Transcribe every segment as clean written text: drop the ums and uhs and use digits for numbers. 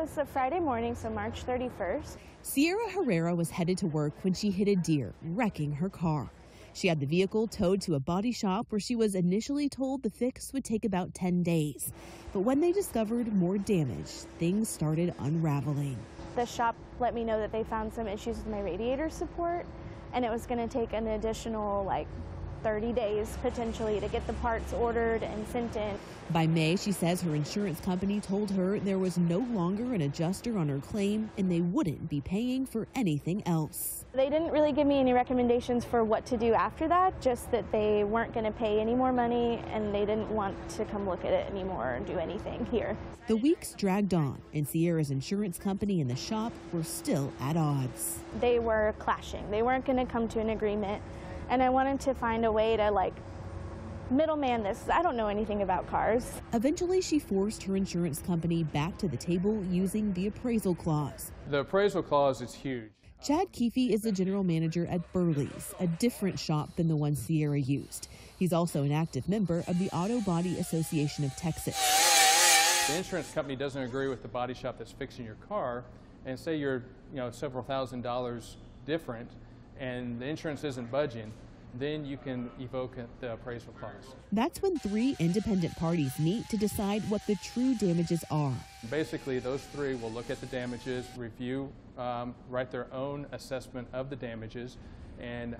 was a Friday morning, so March 31st. Sierra Herrera was headed to work when she hit a deer, wrecking her car. She had the vehicle towed to a body shop where she was initially told the fix would take about 10 days. But when they discovered more damage, things started unraveling. The shop let me know that they found some issues with my radiator support, and it was going to take an additional, 30 days potentially to get the parts ordered and sent in. By May, she says her insurance company told her there was no longer an adjuster on her claim and they wouldn't be paying for anything else. They didn't really give me any recommendations for what to do after that, just that they weren't going to pay any more money and they didn't want to come look at it anymore or do anything here. The weeks dragged on and Sierra's insurance company and the shop were still at odds. They were clashing. They weren't going to come to an agreement. And I wanted to find a way to, middleman this. I don't know anything about cars. Eventually, she forced her insurance company back to the table using the appraisal clause. The appraisal clause is huge. Chad Keefe is the general manager at Burley's, a different shop than the one Sierra used. He's also an active member of the Auto Body Association of Texas. The insurance company doesn't agree with the body shop that's fixing your car, and say you're, several thousand dollars different, and the insurance isn't budging, then you can evoke the appraisal clause. That's when three independent parties meet to decide what the true damages are. Basically, those three will look at the damages, review, write their own assessment of the damages, and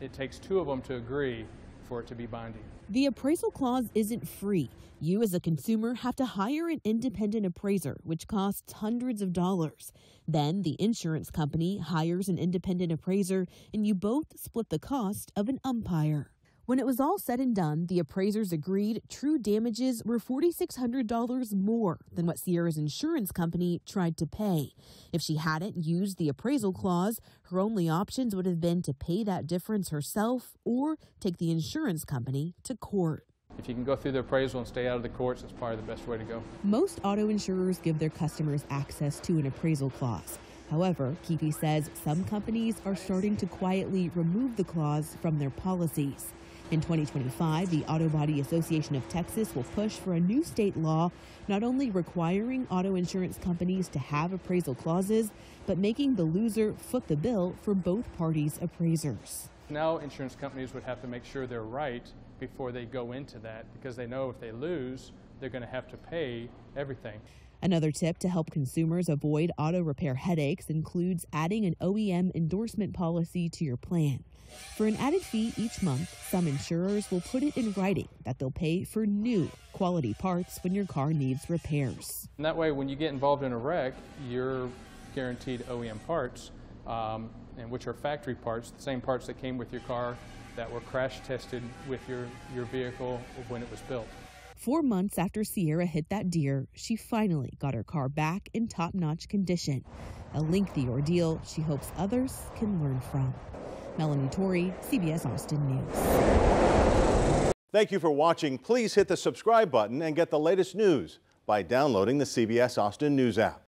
it takes two of them to agree for it to be binding. The appraisal clause isn't free. You as a consumer have to hire an independent appraiser, which costs hundreds of dollars. Then the insurance company hires an independent appraiser, and you both split the cost of an umpire. When it was all said and done, the appraisers agreed true damages were $4,600 more than what Sierra's insurance company tried to pay. If she hadn't used the appraisal clause, her only options would have been to pay that difference herself or take the insurance company to court. If you can go through the appraisal and stay out of the courts, that's probably the best way to go. Most auto insurers give their customers access to an appraisal clause. However, Keefe says some companies are starting to quietly remove the clause from their policies. In 2025, the Auto Body Association of Texas will push for a new state law, not only requiring auto insurance companies to have appraisal clauses, but making the loser foot the bill for both parties' appraisers. Now insurance companies would have to make sure they're right before they go into that, because they know if they lose, they're going to have to pay everything. Another tip to help consumers avoid auto repair headaches includes adding an OEM endorsement policy to your plan. For an added fee each month, some insurers will put it in writing that they'll pay for new quality parts when your car needs repairs. And that way, when you get involved in a wreck, you're guaranteed OEM parts, and which are factory parts, the same parts that came with your car that were crash tested with your vehicle when it was built. 4 months after Sierra hit that deer, she finally got her car back in top-notch condition. A lengthy ordeal she hopes others can learn from. Melanie Torrey, CBS Austin News. Thank you for watching. Please hit the subscribe button and get the latest news by downloading the CBS Austin News app.